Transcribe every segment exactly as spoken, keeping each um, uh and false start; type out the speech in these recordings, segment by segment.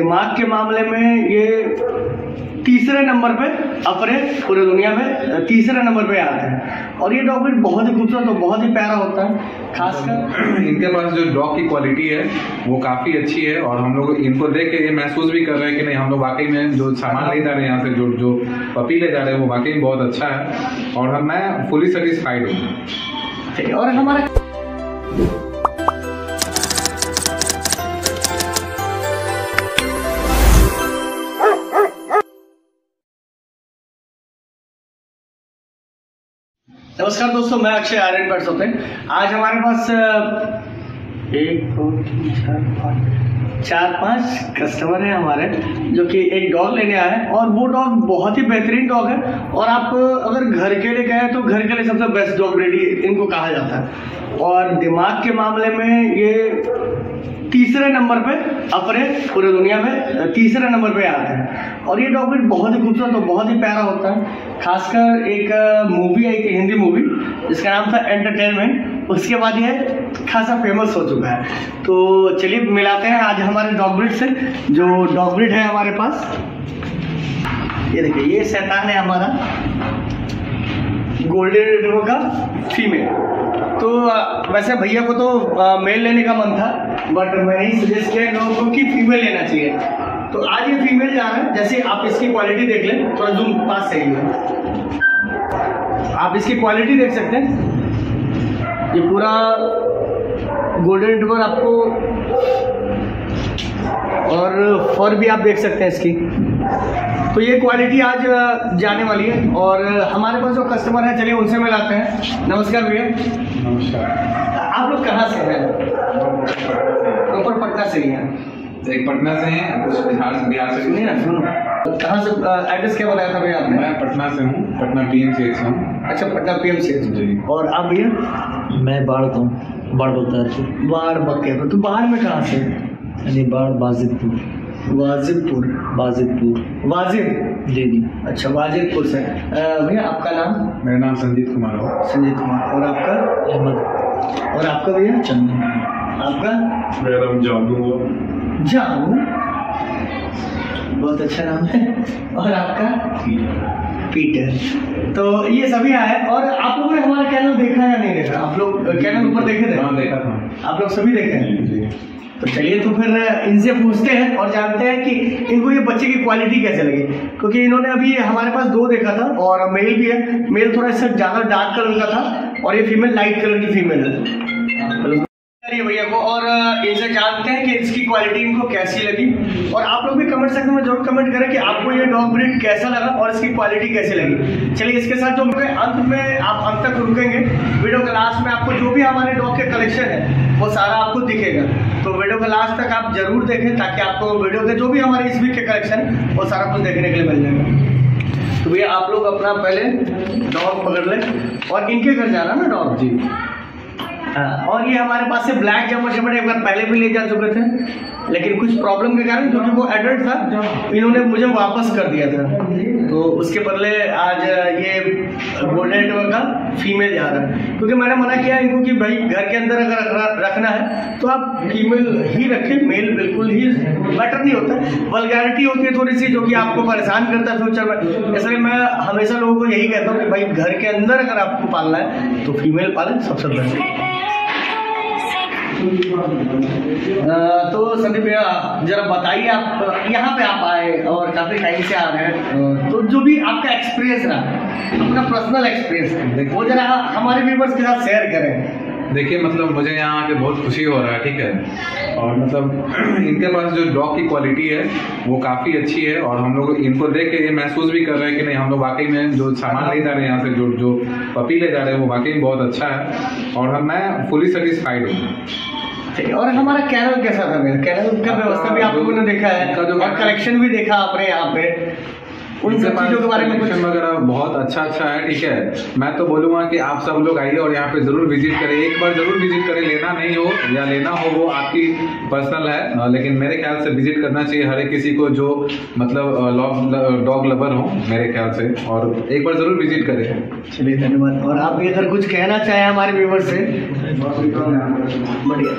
दिमाग के मामले में ये तीसरे नंबर पे अपने पूरे दुनिया में तीसरे नंबर पे आता है और ये डॉग बहुत ही खूबसूरत और बहुत ही प्यारा होता है। खासकर इनके पास जो डॉग की क्वालिटी है वो काफ़ी अच्छी है और हम लोग इनको देख के ये महसूस भी कर रहे हैं कि नहीं, हम लोग वाकई में जो सामान ले जा रहे हैं यहाँ से, जो जो पपी ले जा रहे हैं वो वाकई में बहुत अच्छा है और हम मैं फुली सेटिस्फाइड हूँ। और हमारा नमस्कार दोस्तों, मैं अक्षय आर्यन बैठ सकते हैं। आज हमारे पास एक दो तीन चार पाँच चार पाँच कस्टमर हैं हमारे, जो कि एक डॉग लेने आए हैं और वो डॉग बहुत ही बेहतरीन डॉग है और आप अगर घर के लिए कहें तो घर के लिए सबसे बेस्ट डॉग ब्रीड इनको कहा जाता है और दिमाग के मामले में ये तीसरे नंबर पे अपने पूरे दुनिया में तीसरे नंबर पे आते हैं और ये डॉग बहुत ही खूबसूरत और बहुत ही प्यारा होता है। खासकर एक मूवी है, एक हिंदी मूवी जिसका नाम था एंटरटेनमेंट, उसके बाद ये खासा फेमस हो चुका है। तो चलिए मिलाते हैं आज हमारे डॉग ब्रीड से। जो डॉग ब्रीड है हमारे पास, ये देखिए, ये शैतान है हमारा, गोल्डन रिट्रीवर का फीमेल। तो वैसे भैया को तो मेल लेने का मन था बट मैंने ही सजेस्ट किया लोगों को कि फीमेल लेना चाहिए, तो आज ये फीमेल जा रहा है। जैसे आप इसकी क्वालिटी देख लें, थोड़ा जूम पास से ही है, आप इसकी क्वालिटी देख सकते हैं। ये पूरा गोल्डन रिट्रीवर आपको, और फर भी आप देख सकते हैं इसकी। तो ये क्वालिटी आज जाने वाली है और हमारे पास जो कस्टमर हैं, चलिए उनसे मिलाते हैं। नमस्कार भैया। आप लोग कहाँ से हैं? प्रॉपर पटना से ही हैं? एक पटना से हैं, कुछ बिहार से बिहार से नहीं ना, सुनो कहाँ से एड्रेस क्या बताया था भैया आपने? मैं पटना से हूँ, पटना पीएमसीएच से हूँ। अच्छा, पटना पीएमसीएच जी। और आप भैया? मैं बाढ़ का हूँ, बाढ़ बक्कर। बाढ़ बक्कर, तो बाढ़ में कहाँ से? यानी बाढ़ वाजिरपुर। वाजिरपुर वाजिरपुर वाजिर जी जी। अच्छा, वाजिरपुर से। भैया आपका नाम? मेरा नाम संजीव कुमार हो। संजीव कुमार। और आपका? अहमद। और आपका भैया? चंदन। आपका? मेरा नाम जानू हो। जानू, बहुत अच्छा नाम है। और आपका? पीटर। तो ये सभी आए और आप लोगों ने हमारा कैनल देखा या नहीं देखा? आप लोग कैनल ऊपर देखे थे? हाँ, देखा था। आप लोग सभी देखे हैं? तो चलिए तो फिर इनसे पूछते हैं और जानते हैं कि इनको ये बच्चे की क्वालिटी कैसे लगी, क्योंकि इन्होंने अभी हमारे पास दो देखा था और मेल भी है। मेल थोड़ा इससे ज़्यादा डार्क कलर का था और ये फीमेल लाइट कलर की फीमेल है भैया को। और इनसे जानते हैं कि इसकी क्वालिटी इनको कैसी लगी और आप लोग भी कमेंट सेक्शन में जरूर कमेंट करें कि आपको ये डॉग ब्रीड कैसा लगा और इसकी क्वालिटी कैसी लगी। चलिए इसके साथ जो अंत में आप अंत तक रुकेंगे, वीडियो के लास्ट में आपको जो भी हमारे डॉग के कलेक्शन है वो सारा आपको दिखेगा, तो वीडियो के लास्ट तक आप जरूर देखें ताकि आपको वीडियो के जो भी हमारे इस वीक के कलेक्शन वो सारा कुछ देखने के लिए मिल जाएगा। तो भैया आप लोग अपना पहले डॉग पकड़ लें और इनके घर जाना ना डॉग जी। और ये हमारे पास से ब्लैक जमर शबर एक बार पहले भी ले जा चुके थे, लेकिन कुछ प्रॉब्लम के कारण, क्योंकि वो एडल्ट था, इन्होंने मुझे वापस कर दिया था। तो उसके बदले आज ये गोल्डन रिट्रीवर का फीमेल जा रहा है, क्योंकि मैंने मना किया इनको कि भाई घर के अंदर अगर रखना है तो आप फीमेल ही रखें, मेल बिल्कुल ही बेटर नहीं होता है। वल्गैरिटी होती है थोड़ी सी, जो कि आपको परेशान करता है फ्यूचर में। इसलिए मैं हमेशा लोगों को यही कहता हूँ कि भाई घर के अंदर अगर आपको पालना है तो फीमेल पालें, सबसे बेस्ट। तो संदीप भैया जरा बताइए, आप यहाँ पे आप आए और काफ़ी टाइम से आ रहे हैं, तो जो भी आपका एक्सपीरियंस रहा, अपना पर्सनल एक्सपीरियंस वो जरा हमारे व्यूवर्स के साथ शेयर करें। देखिए, मतलब मुझे यहाँ आके बहुत खुशी हो रहा है, ठीक है। और मतलब इनके पास जो डॉग की क्वालिटी है वो काफ़ी अच्छी है और हम लोग इनको देख के ये महसूस भी कर रहे हैं कि नहीं, हम लोग वाकई में जो सामान ले जा रहे हैं यहाँ से, जो जो पपी ले जा रहे हैं वो वाकई में बहुत अच्छा है और हम मैं फुली सेटिस्फाइड हूँ। और हमारा कैनल कैसा था? मेरा कैनल का व्यवस्था भी आप लोगों ने देखा है और कलेक्शन भी देखा आपने यहाँ पे, उन सब चीज़ों के बारे में कुछ वगैरह बहुत अच्छा अच्छा है, ठीक है। मैं तो बोलूँगा कि आप सब लोग आइए और यहाँ पे जरूर विजिट करें, एक बार जरूर विजिट करें। लेना नहीं हो या लेना हो वो आपकी पर्सनल है, लेकिन मेरे ख्याल से विजिट करना चाहिए हर एक किसी को, जो मतलब डॉग लवर हो मेरे ख्याल से, और एक बार जरूर विजिट करें। चलिए धन्यवाद। और आप भी अगर कुछ कहना चाहें हमारे व्यूअर्स से? बढ़िया।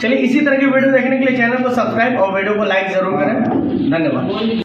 चलिए इसी तरह की वीडियो देखने के लिए चैनल को सब्सक्राइब और वीडियो को लाइक जरूर करें। धन्यवाद।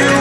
you